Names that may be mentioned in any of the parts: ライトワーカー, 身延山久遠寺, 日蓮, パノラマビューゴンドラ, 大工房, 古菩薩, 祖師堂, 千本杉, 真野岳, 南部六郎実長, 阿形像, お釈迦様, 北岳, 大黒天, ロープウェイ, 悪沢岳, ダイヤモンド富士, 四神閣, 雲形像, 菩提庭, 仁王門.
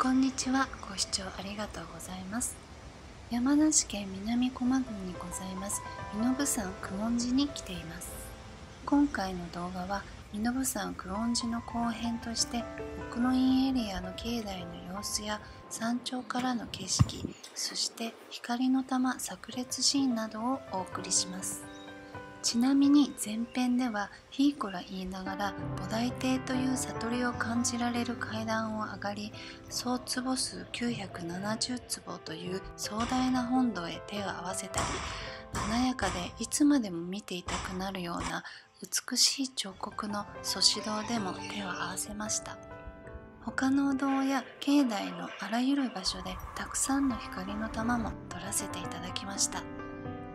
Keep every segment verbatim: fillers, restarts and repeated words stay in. こんにちは。ご視聴ありがとうございます。山梨県南小間郡にございます身延山久遠寺に来ています。今回の動画は身延山久遠寺の後編として奥の院エリアの境内の様子や山頂からの景色、そして光の玉炸裂シーンなどをお送りします。ちなみに前編ではひいこら言いながら菩提庭という悟りを感じられる階段を上がり、総坪数きゅうひゃくななじゅうつぼという壮大な本堂へ手を合わせたり、華やかでいつまでも見ていたくなるような美しい彫刻の祖師堂でも手を合わせました。他のお堂や境内のあらゆる場所でたくさんの光の玉も撮らせていただきました。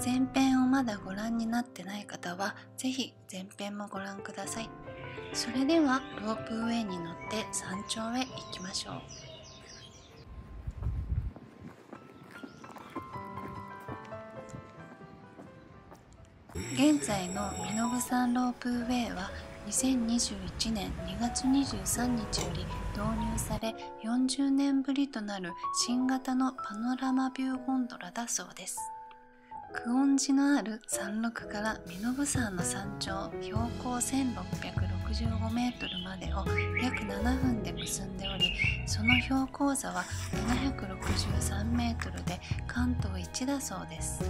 前編をまだご覧になってない方はぜひ前編もご覧ください。それではロープウェイに乗って山頂へ行きましょう。現在の身延山ロープウェイはにせんにじゅういちねんにがつにじゅうさんにちより導入され、よんじゅうねんぶりとなる新型のパノラマビューゴンドラだそうです。久遠寺のある山麓から身延山の山頂標高 せんろっぴゃくろくじゅうごメートルまでを約ななふんで結んでおり、その標高差はななひゃくろくじゅうさんメートルで関東一だそうです。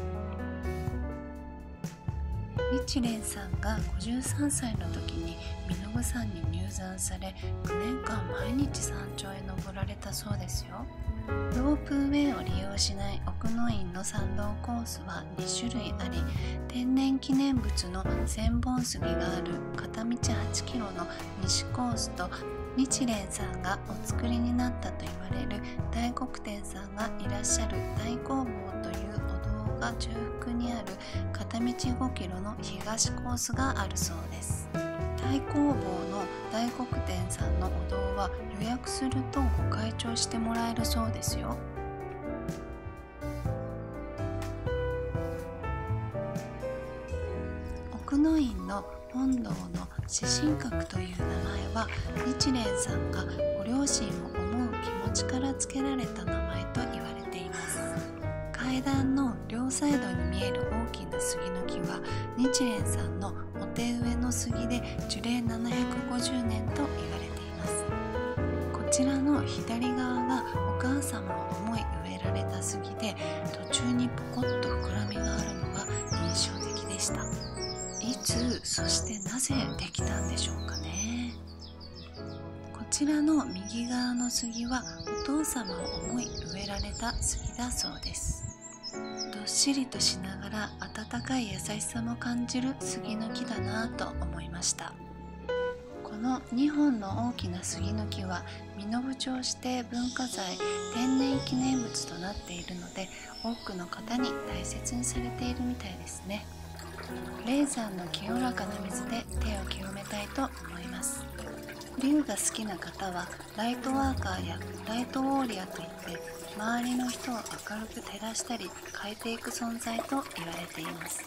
日蓮さんがごじゅうさんさいの時に身延山に入山され、きゅうねんかん毎日山頂へ登られたそうですよ。ロープウェイを利用しない奥の院の参道コースはにしゅるいあり、天然記念物の千本杉がある片道はちキロの西コースと、日蓮さんがお作りになったと言われる大黒天さんがいらっしゃる大工房というお堂が中腹にある片道ごキロの東コースがあるそうです。大工房の大黒天さんのお堂は予約するとご開帳してもらえるそうですよ。奥の院の本堂の四神閣という名前は日蓮さんがご両親を思う気持ちから付けられた名前と言われています。階段の両サイドに見える大きな杉の木は日蓮さんのお手植えの杉で樹齢ななひゃくごじゅうねんと言われています。こちらの左側がお母様を思い植えられた杉で、途中にポコッと膨らみがあるのが印象的でした。いつ、そしてなぜできたんでしょうかね。こちらの右側の杉はお父様を思い植えられた杉だそうです。どっしりとしながら温かい優しさも感じる杉の木だなぁと思いました。このにほんの大きな杉の木は身延町指定文化財天然記念物となっているので、多くの方に大切にされているみたいですね。霊山の清らかな水で手を清めたいと思います。龍が好きな方はライトワーカーやライトウォーリアといって周りの人を明るく照らしたり変えていく存在と言われています。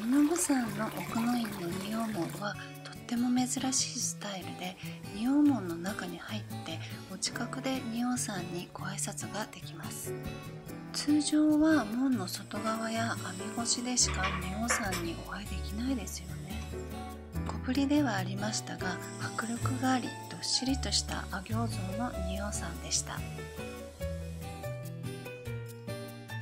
身延山の奥の院の仁王門はとっても珍しいスタイルで、仁王門の中に入ってお近くで仁王さんにご挨拶ができます。通常は門の外側や網越しでしか仁王さんにお会いできないですよね。小ぶりではありましたが迫力があり、どっしりとした阿形像の仁王さんでした。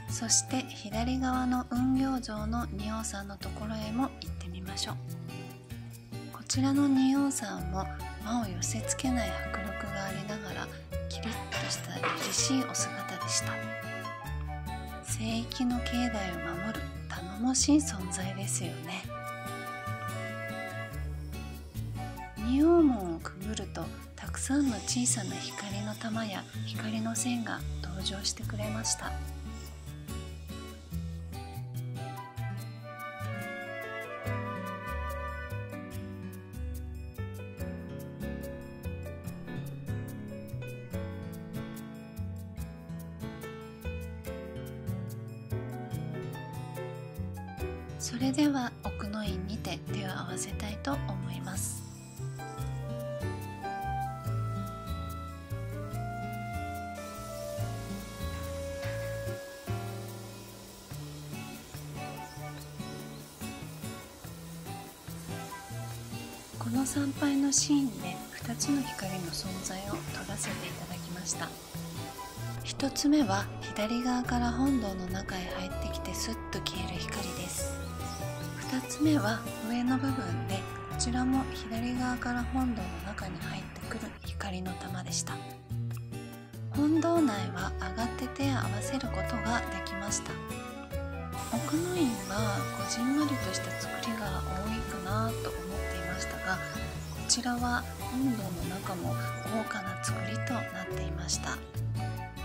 そして左側の雲形像の仁王さんのところへも行ってみましょう。こちらの仁王さんも輪を寄せつけない迫力がありながらキリッとした凛々しいお姿でした。聖域の境内を守る頼もしい存在ですよね。仁王門をくぐるとたくさんの小さな光の玉や光の線が登場してくれました。それでは奥の院にて手を合わせたいと思います。この参拝のシーンでふたつの光の存在を撮らせていただきました。ひとつめは左側から本堂の中へ入ってきてスッと消える光です。ふたつめは上の部分で、こちらも左側から本堂の中に入ってくる光の玉でした。本堂内は上がって手を合わせることができました。奥の院はこじんまりとした造りが多いかなと思っていましたが、こちらは本堂の中も豪華な造りとなっていました。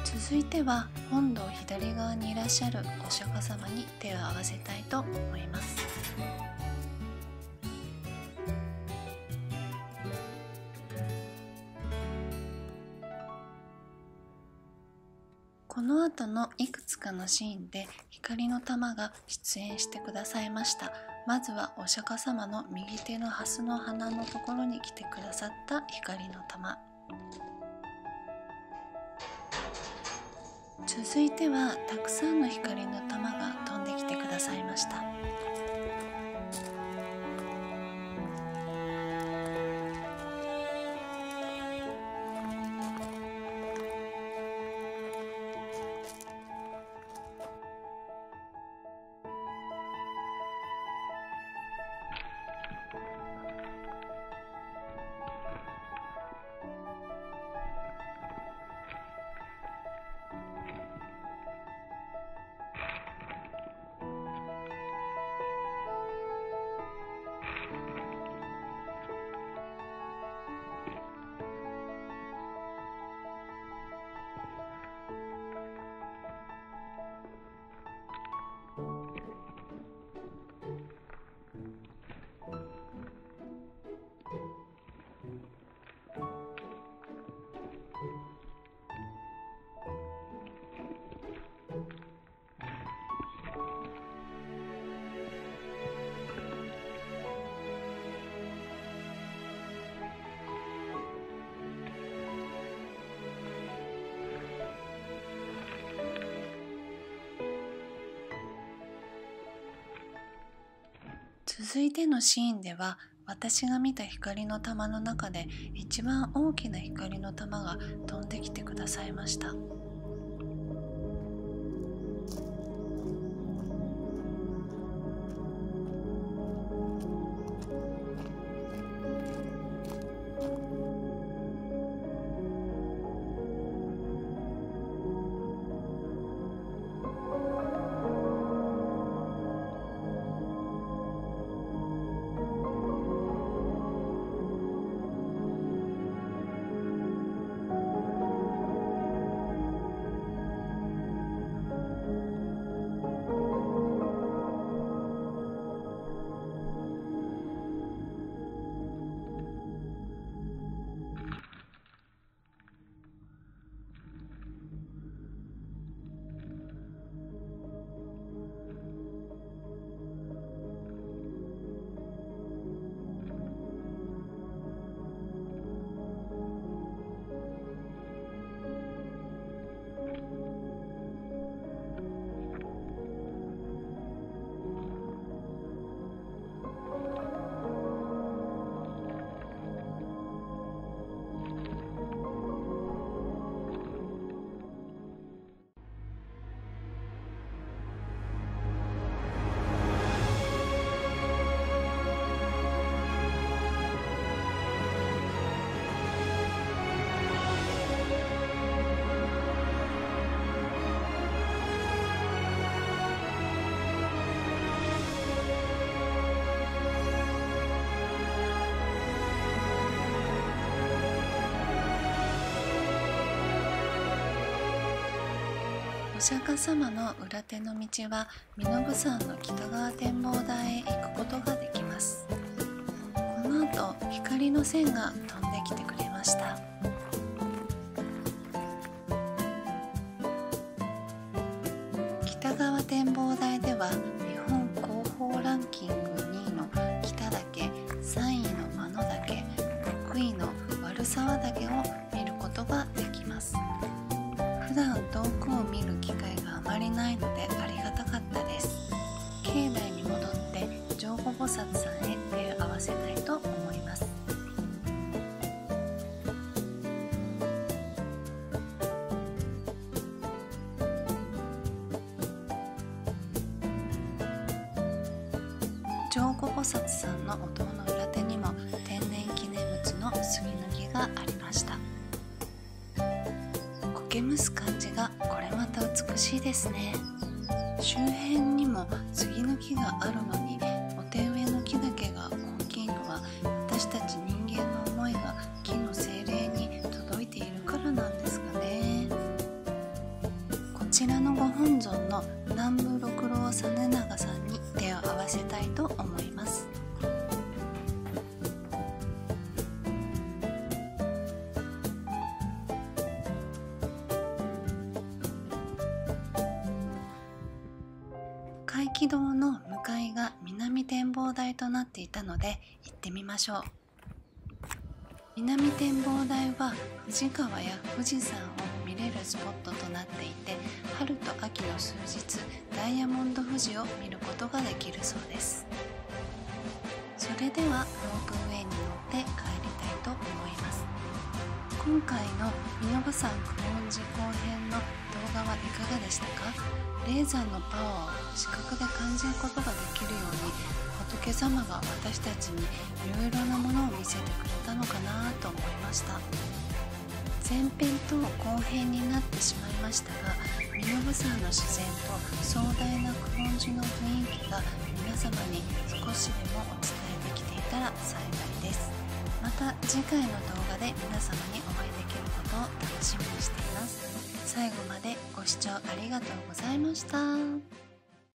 続いては本堂左側にいらっしゃるお釈迦様に手を合わせたいと思います。この後のいくつかのシーンで光の玉が出演してくださいました。まずはお釈迦様の右手のハスの花のところに来てくださった光の玉。続いてはたくさんの光の玉が飛んできてくださいました。続いてのシーンでは、私が見た光の玉の中で一番大きな光の玉が飛んできてくださいました。お釈迦様の裏手の道は身延山の北側展望台へ行くことができます。この後、光の線が飛んできてくれました。北側展望台では日本広報ランキングにいの北岳、さんいの真野岳、ろくいの悪沢岳を見ることができます。普段遠くを見る機会があまりないのでありがたかったです。境内に戻って上皇菩薩さんへ手を合わせたいと思います。古菩薩さんのお塔の裏手にも天然記念物の杉の木がありました。苔むす感じがこれまた美しいですね。周辺にも杉の木があるのにお手植えの木だけが大きいのは、私たち人間の思いが木の精霊に届いているからなんですかね。こちらのご本尊の南部六郎実長さんに手を合わせたいと思います。会気道の向かいが南展望台となっていたので行ってみましょう。南展望台は富士川や富士山を見れるスポットとなっていて、春と秋の数日ダイヤモンド富士を見ることができるそうです。それではロープウェイに乗って帰りたいと思います。今回の美濃山久遠寺後編の動画はいかがでしたか？霊山のパワーを視覚で感じることができるように仏様が私たちにいろいろなものを見せてくれたのかなと思いました。前編と後編になってしまいましたが、身延山の自然と壮大な久遠寺の雰囲気が皆様に少しでもお伝えできていたら幸いです。また次回の動画で皆様にお会いできることを楽しみにしています。最後までご視聴ありがとうございました。